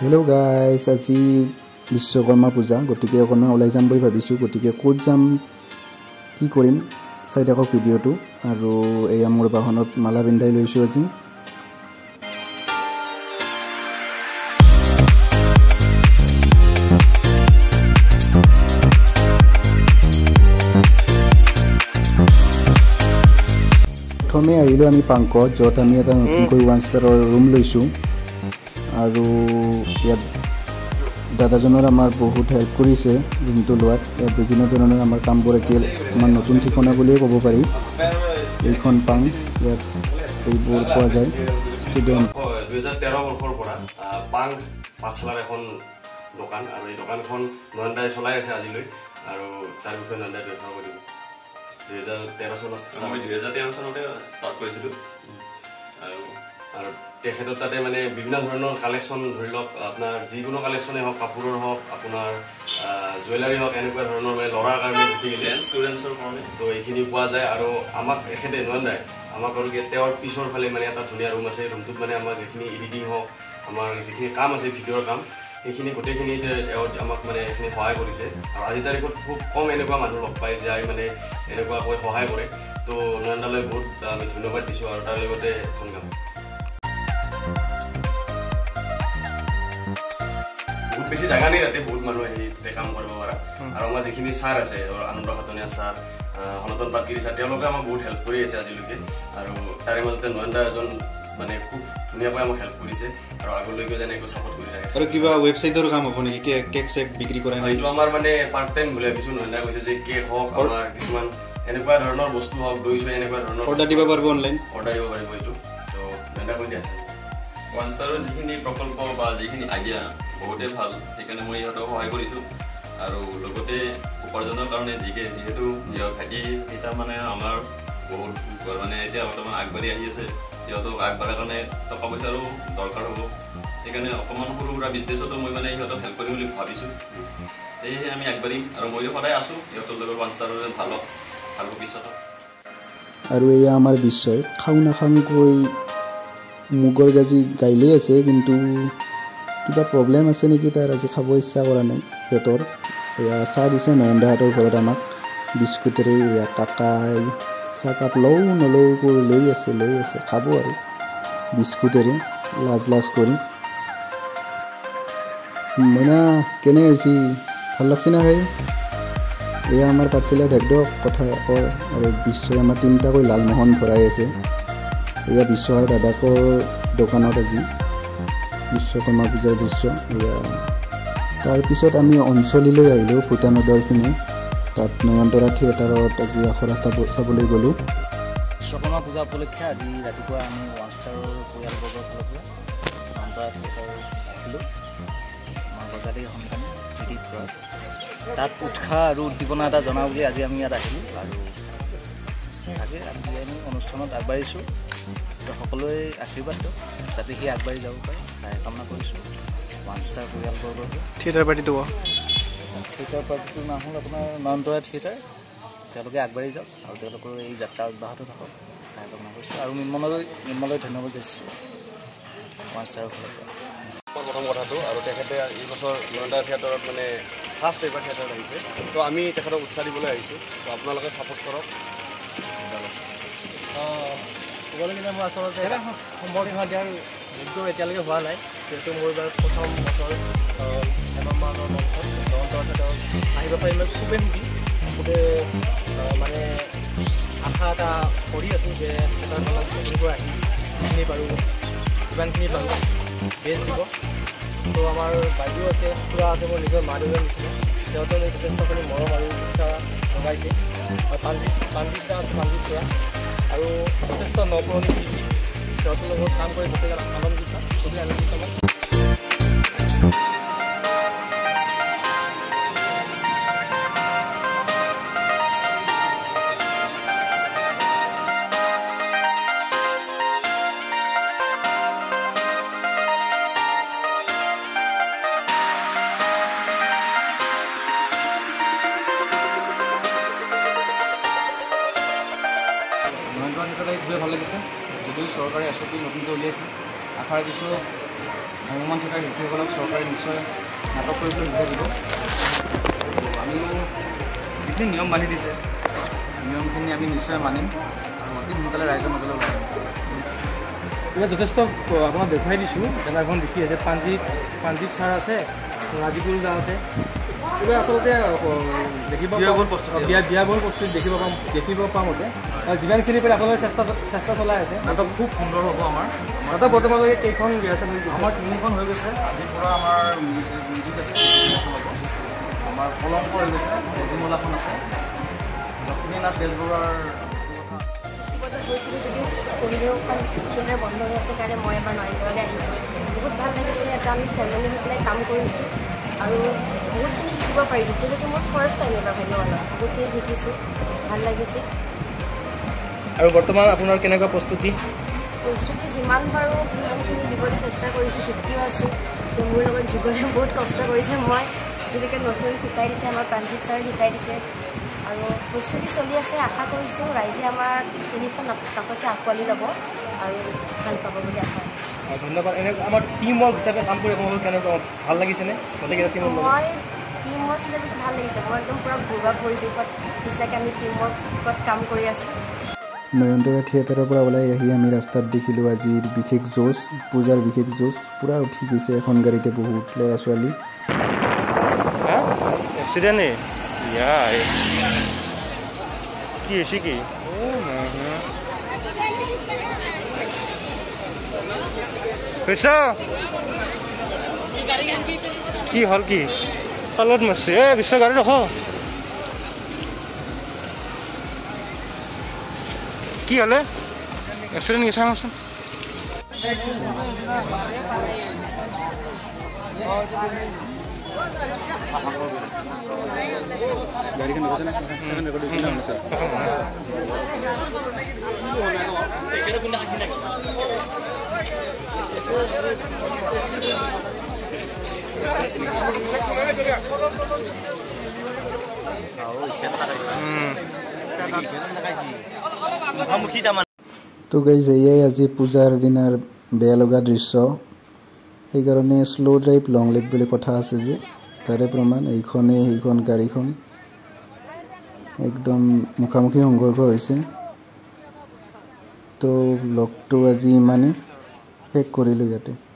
Hello guys, aji Bishwakarma puja gotike okon olai jam boi bhabisu gotike kot jam ki korim sai dekho video tu aru ei amor bahonot mala bindai loisu aji प्रथमे आइलो आमी पांको जत आमी एटा नतुन कोइ one star room लइसु आरो या दादा जनर आमार बहुत हेल्प करिसे रुमतो लवात बिभिन्न धৰণৰ आमार কাম কৰে কি আমাৰ নতুন ঠিকনা বুলিয়ে ক'ব পাৰি এইখন পাং এই বৰ পোৱা যায় ষ্টুডেন্ট 2013 বৰ্ষৰ পৰা পাং পাছলাৰ এখন দোকান আৰু এই দোকানখন নন্দাই চলাই আছে আজিলৈ আৰু তাৰ বিষয়ে নন্দাই ব্যৱহাৰ কৰিব 2013 চনত আমি 2013 চনতে স্টাৰ্ট কৰিছিলো আৰু আৰু তেখেতৰ তাতে মানে বিভিন্ন ধৰণৰ কালেকচন ধৰি লওক আপোনাৰ যিকোনো কালেকচনে হওক কাপোৰৰ হওক আপোনাৰ জুৱেলাৰী হওক এনেকুৱা ধৰণৰ মানে লৰাৰ কাৰণে ডিজাইন ষ্টুডেন্টছৰ কাৰণে তো এইখিনি পোৱা যায় আৰু আমাক এখেতে নন্দাই আমাক আৰু তেওঁৰ পিছৰ ফালে মানে এটা ধুনীয়া ৰুম আছে ৰুমটোত মানে আমাৰ যিখিনি এডিটিং হওক আমাৰ যিখিনি কাম আছে ভিডিঅ'ৰ কাম এইখিনি গোটেইখিনি আমাক মানে এইখিনি সহায় কৰিছে আৰু আজি তাৰিখত খুব কম এনেকুৱা মানুহ লগ পাই যায় মানে এনেকুৱাকৈ সহায় কৰে তো নন্দালৈ বহুত আমি ধন্যবাদ দিছোঁ আৰু তাৰ লগতে সংগ্ৰাম বহুত বেছি জাগা নাই ৰাতি বহুত মানুহ আহি কাম কৰিব পৰা আৰু আমাৰ যিখিনি ছাৰ আছে আনন্দ সাতনীয়া ছাৰ সনাতন পাটগিৰি ছাৰ তেওঁলোকে আমাক বহুত হেল্প কৰি আছে আজিলৈকে আৰু তাৰে মাজতে নন্দা এজন মানে খুব ধুনীয়াকৈ আমাক হেল্প কৰিছে আৰু আগলৈকে যেনে একো সাপোৰ্ট কৰি থাকে আৰু কিবা ৱেবছাইটৰ কাম হ'ব নেকি কেক কেক চেক বিক্ৰী কৰা নাই এইটো আমাৰ মানে পাৰ্ট টাইম বুলি ভাবিছোঁ নন্দাই কৈছে যে কেক হওক আমাৰ কিছুমান এনেকুৱা ধৰণৰ বস্তু হওক দৈ চৈ এনেকুৱা ধৰণৰ অৰ্ডাৰ দিব পাৰিব অনলাইন অৰ্ডাৰ দিব পাৰিব এইটো তো নন্দা কৈ দিয়া ওৱান ষ্টাৰৰ যিখিনি প্ৰকল্প বা যিখিনি আইডিয়া বহুতেই ভাল সেইকাৰণে মই ইহঁতক সহায় কৰিছোঁ আৰু লগতে উপাৰ্জনৰ কাৰণে যিহেতু নিজৰ ভাগি এটা মানে আমাৰ বহুত মানে এতিয়া বৰ্তমান আগবাঢ়ি আহি আছে ইহঁতক আগবঢ়াৰ কাৰণে টকা পইচাৰো দৰকাৰ হ'ব সেইকাৰণে অকণমান সৰু সুৰা বিজনেছতো মই মানে ইহঁতক হেল্প কৰিম বুলি ভাবিছোঁ সেয়েহে আমি আগবাঢ়িম আৰু মই সদায় আছোঁ ইহঁতৰ লগত ওৱান ষ্টাৰৰ ভাল হওক ভাল ভৱিষ্যত আৰু এয়া আমাৰ বিশ্বই খাওঁ নাখাওঁকৈ মুগৰ গাজি গাইলেই আছে কিন্তু কিবা প্ৰব্লেম আছে নেকি তাৰ আজি খাব ইচ্ছা কৰা নাই পেটৰ এয়া চাহ দিছে নয়নদাহঁতৰ ঘৰত আমাক বিস্কুটেৰে এয়া কাকাই চাহ কাপ লওঁ নলৌকৈ লৈ আছে খাব আৰু বিস্কুটেৰে লাজ লাজ কৰি মইনা কেনে হৈছে ভাল লাগছে না ভাই এয়া আমাৰ পাতচিলা ঢেকদক কথা কয় আৰু বিশ্বই আমাৰ তিনিটাকৈ লালমোহন ভৰাই আছে এয়া বিশ্বৰ দাদাকৰ দোকানত আজি বিশ্বকৰ্মা পূজাৰ দৃশ্য এয়া তাৰপিছত আমি অঞ্চলীলৈ আহিলোঁ ভূটানৰ দৰখিনি তাত নয়নতৰা থিয়েটাৰত আজি আখৰা চাবলৈ গ'লোঁ বিশ্বকৰ্মা পূজা উপলক্ষে আজি ৰাতিপুৱা আমি ওৱান ষ্টাৰৰ পৰিয়ালবৰ্গৰ ফালৰ পৰা নয়নতৰা থিয়েটাৰ আহিলোঁ আমাৰ বজাৰী সন্ধান তাত উৎসাহ আৰু উদ্দীপনা এটা জনাওঁ বুলি আজি আমি ইয়াত আহিলোঁ আৰু আজি আমি অনুষ্ঠানত আগবাঢ়িছোঁ সকলোৱে আশীৰ্বাদ দিয়ক যাতে সি আগবাঢ়ি যাব পাৰে তাই কামনা কৰিছোঁ ওৱান ষ্টাৰ পৰিয়ালবৰ্গৰ থিয়েটাৰ পাৰ্টিটো থিয়েটাৰ পাৰ্টিটোৰ নাম হ'ল আপোনাৰ নয়নতৰা থিয়েটাৰ তেওঁলোকে আগবাঢ়ি যাওক আৰু তেওঁলোকৰ এই যাত্ৰা অব্যাহত থাকক তাই কামনা কৰিছোঁ আৰু নিৰ্মললৈ ধন্যবাদ দিছোঁ ওৱান ষ্টাৰৰ ফালৰ পৰা প্ৰথম কথাটো আৰু তেখেতে এই বছৰ নয়নতৰা থিয়েটাৰত মানে ফাৰ্ষ্ট এইবাৰ থিয়েটাৰত আহিছে তো আমি তেখেতক উৎসাহ দিবলৈ আহিছোঁ তো আপোনালোকে ছাপোৰ্ট কৰক ক'বলগীয়া মোৰ আচলতে সম্বৰ্ধনা দিয়াৰ যোগ্য এতিয়ালৈকে হোৱা নাই কিন্তু মোৰ এইবাৰ প্ৰথম বছৰ এমাহমানৰ মঞ্চত নয়নতৰা আহিব পাৰি মই খুবেই সুখী খুবেই মানে আশা এটা কৰি আছোঁ যে এটা নলা পৰা আহি যিখিনি পাৰোঁ যিমানখিনি পাৰোঁ বেষ্ট দিব তো আমাৰ বাইদেউ আছে খুৰা আছে মোৰ নিজৰ মা দেউতাৰ নিচিনা তেওঁতলৈ যথেষ্টখিনি মৰম আৰু উৎসাহ জগাইছে পাঞ্জিতা আছে পাঞ্জিত খুৰা আৰু যথেষ্ট নপুৰণি কৃষি সিহঁতৰ লগত কাম কৰি গোটেই আনন্দিত খুবেই আনন্দিত মই খুবই ভাল লাগিছে যদিও চৰকাৰে এছ অ' পি নতুনকৈ উলিয়াইছে আশা ৰাখিছোঁ ভ্ৰাম্যমান থকা শিল্পীসকলক চৰকাৰে নিশ্চয় নাটক কৰিবলৈ সুবিধা দিব। আমি যিখিনি নিয়ম বান্ধি দিছে নিয়মখিনি আমি নিশ্চয় মানিম আৰু অতি সোনকালে ৰাইজৰ মাজলৈ ওলাম। এতিয়া যথেষ্ট আপোনাক দেখুৱাই দিছোঁ, জেগাখন দেখি আছে, প্ৰাণজিৎ ছাৰ আছে, ৰাজিকুল দা আছে, এইবাৰ আচলতে দেখিব বিয়াগল বস্তু দেখিব পামতে আৰু যিমানখিনি পাৰে আপোনালোকে চেষ্টা চলাই আছে, নাটক খুব সুন্দৰ হ'ব। আমাৰ এটা বৰ্তমানলৈকে কেইখন ৰিহাৰ্চেল আমাৰ 3খন হৈ গৈছে, আজিৰ পৰা আমাৰ মিউজিক আছে, আমাৰ কলংক হৈ গৈছে, তেজীমলাখন আছে, লক্ষ্মীনাথ বেজবৰুৱাৰ গৈছিলোঁ যদিও স্কুলখন থিয়েটাৰ বন্ধ হৈ আছে কাৰণে মই এবাৰ নৰেন্দ্ৰলৈ আহিছোঁ। বহুত ভাল লাগিছে, এটা আমি ফেমিলি হৈ পেলাই কাম কৰিছোঁ আৰু বহুতখিনি শিকিব পাৰিছোঁ, যিহেতু মোৰ ফাৰ্ষ্ট টাইম এবাৰ নৰেন্দ্ৰলৈ, বহুতখিনি শিকিছোঁ, ভাল লাগিছে। আৰু বৰ্তমান আপোনাৰ কেনেকুৱা প্ৰস্তুতি? যিমান পাৰোঁ সিমানখিনি দিবলৈ চেষ্টা কৰিছোঁ, শিকিও আছোঁ। মোৰ লগত যুগলে বহুত কষ্ট কৰিছে, মই যেনেকৈ নতুন শিকাই দিছে, আমাৰ প্ৰাণজিৎ ছাৰে শিকাই দিছে আৰু প্ৰস্তুতি চলি আছে। আশা কৰিছোঁ ৰাইজে আমাৰ 3খন নাটককে আঁকোৱালি ল'ব আৰু ভাল পাব বুলি আশা কৰিছোঁ। ধন্যবাদ। এনে আমাৰ টিম ৱৰ্ক হিচাপে কাম কৰি আপোনালোক কেনেকুৱা ভাল লাগিছেনে? মই টিম ৱৰ্ক হিচাপে ভাল লাগিছে, মই একদম পূৰা ঘৰুৱা পৰিৱেশত নিচিনাকৈ আমি টিম ৱৰ্কত কাম কৰি আছোঁ। নৰেন্দ্ৰ থিয়েটাৰৰ পৰা ওলাই আহি আমি ৰাস্তাত দেখিলোঁ আজিৰ বিশেষ জোচ, পূজাৰ বিশেষ জোচ, পূৰা উঠি গৈছে এখন গাড়ীতে বহুত ল'ৰা ছোৱালী। Ya, siki. Oh my God. Bisa? Ki hal ki? Alat masih. Bisa garis doh. Ki hal? Accident ni sama macam. गाड़ी के नोटिस ना रिकॉर्ड किया हमने सर एकटा गुंडा आखि ना आओ खेलता रहे हम मुखी दम। तो गाइस ये आज पूजार दिनार बेयालगा दृश्य সেই কাৰণে স্লো ড্ৰাইভ লং লাইভ বুলি কথা আছে যে তাৰে প্ৰমাণ এইখনেই। সেইখন গাড়ীখন একদম মুখামুখি সংঘৰ্ষ হৈছে। তো লগটো আজি ইমানেই শেষ কৰিলোঁ ইয়াতে।